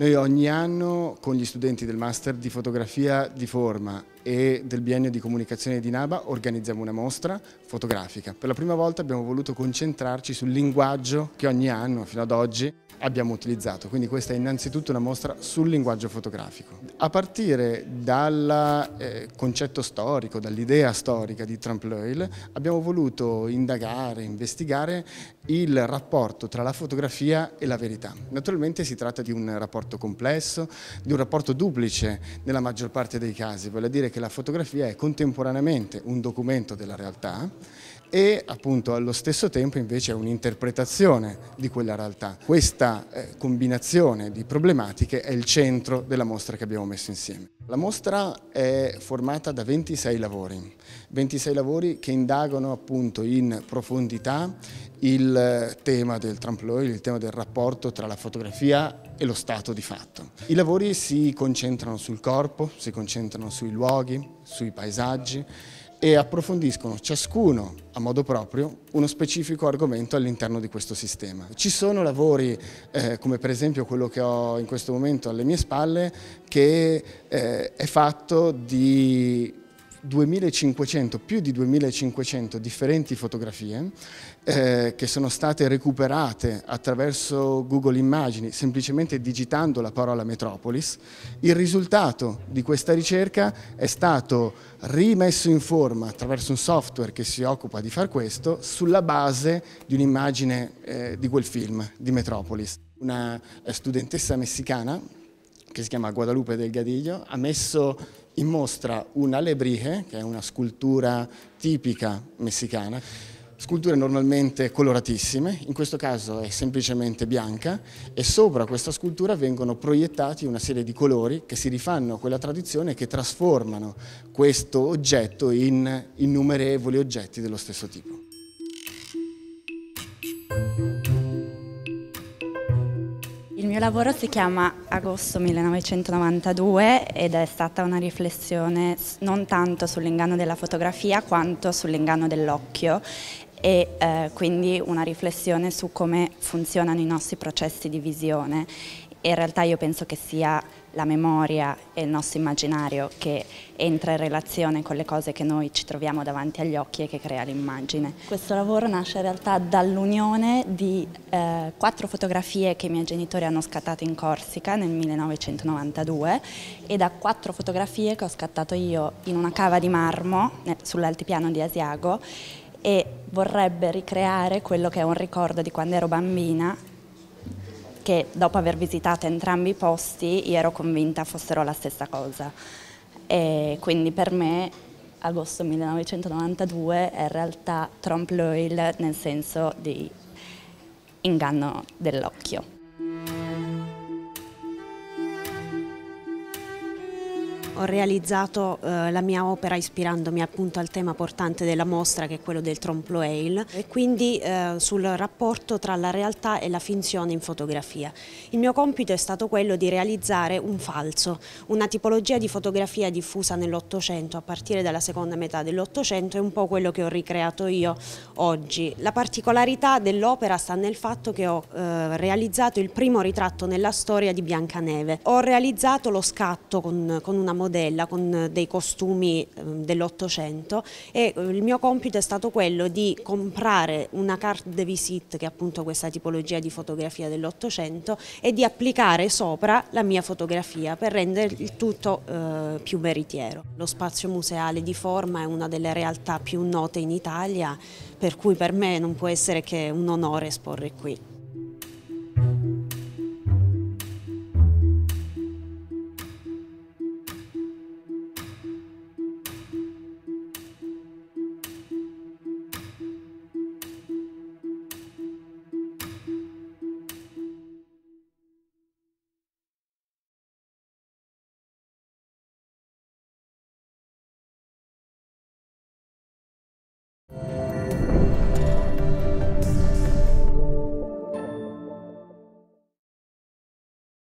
Noi ogni anno con gli studenti del Master di Fotografia di Forma e del Biennio di Comunicazione di Naba organizziamo una mostra fotografica. Per la prima volta abbiamo voluto concentrarci sul linguaggio che ogni anno, fino ad oggi, abbiamo utilizzato. Quindi questa è innanzitutto una mostra sul linguaggio fotografico. A partire dal concetto storico, dall'idea storica di Trompe l'oeil, abbiamo voluto indagare, investigare il rapporto tra la fotografia e la verità. Naturalmente si tratta di un rapporto complesso, di un rapporto duplice nella maggior parte dei casi, vale a dire che la fotografia è contemporaneamente un documento della realtà e appunto allo stesso tempo invece è un'interpretazione di quella realtà. Questa combinazione di problematiche è il centro della mostra che abbiamo messo insieme. La mostra è formata da 26 lavori che indagano appunto in profondità il tema del Trompe l'oeil, il tema del rapporto tra la fotografia e lo stato di fatto. I lavori si concentrano sul corpo, si concentrano sui luoghi, sui paesaggi e approfondiscono ciascuno a modo proprio uno specifico argomento all'interno di questo sistema. Ci sono lavori come per esempio quello che ho in questo momento alle mie spalle, che è fatto di 2500, più di 2500 differenti fotografie che sono state recuperate attraverso Google Immagini, semplicemente digitando la parola Metropolis. Il risultato di questa ricerca è stato rimesso in forma attraverso un software che si occupa di far questo, sulla base di un'immagine di quel film, di Metropolis. Una studentessa messicana, che si chiama Guadalupe del Gadiglio, ha messo in mostra un'alebriche, che è una scultura tipica messicana, sculture normalmente coloratissime, in questo caso è semplicemente bianca, e sopra questa scultura vengono proiettati una serie di colori che si rifanno a quella tradizione e che trasformano questo oggetto in innumerevoli oggetti dello stesso tipo. Il mio lavoro si chiama Agosto 1992 ed è stata una riflessione non tanto sull'inganno della fotografia quanto sull'inganno dell'occhio e quindi una riflessione su come funzionano i nostri processi di visione. In realtà io penso che sia la memoria e il nostro immaginario che entra in relazione con le cose che noi ci troviamo davanti agli occhi e che crea l'immagine. Questo lavoro nasce in realtà dall'unione di 4 fotografie che i miei genitori hanno scattato in Corsica nel 1992 e da 4 fotografie che ho scattato io in una cava di marmo sull'altipiano di Asiago, e vorrebbe ricreare quello che è un ricordo di quando ero bambina, che dopo aver visitato entrambi i posti io ero convinta fossero la stessa cosa. E quindi per me agosto 1992 è in realtà Trompe l'oeil, nel senso di inganno dell'occhio. Ho realizzato la mia opera ispirandomi appunto al tema portante della mostra, che è quello del Trompe l'oeil, e quindi sul rapporto tra la realtà e la finzione in fotografia. Il mio compito è stato quello di realizzare un falso, una tipologia di fotografia diffusa nell'Ottocento, a partire dalla seconda metà dell'Ottocento, è un po' quello che ho ricreato io oggi. La particolarità dell'opera sta nel fatto che ho realizzato il primo ritratto nella storia di Biancaneve. Ho realizzato lo scatto con una con dei costumi dell'Ottocento, e il mio compito è stato quello di comprare una carte de visite, che è appunto questa tipologia di fotografia dell'Ottocento, e di applicare sopra la mia fotografia per rendere il tutto più veritiero. Lo spazio museale di Forma è una delle realtà più note in Italia, per cui per me non può essere che un onore esporre qui.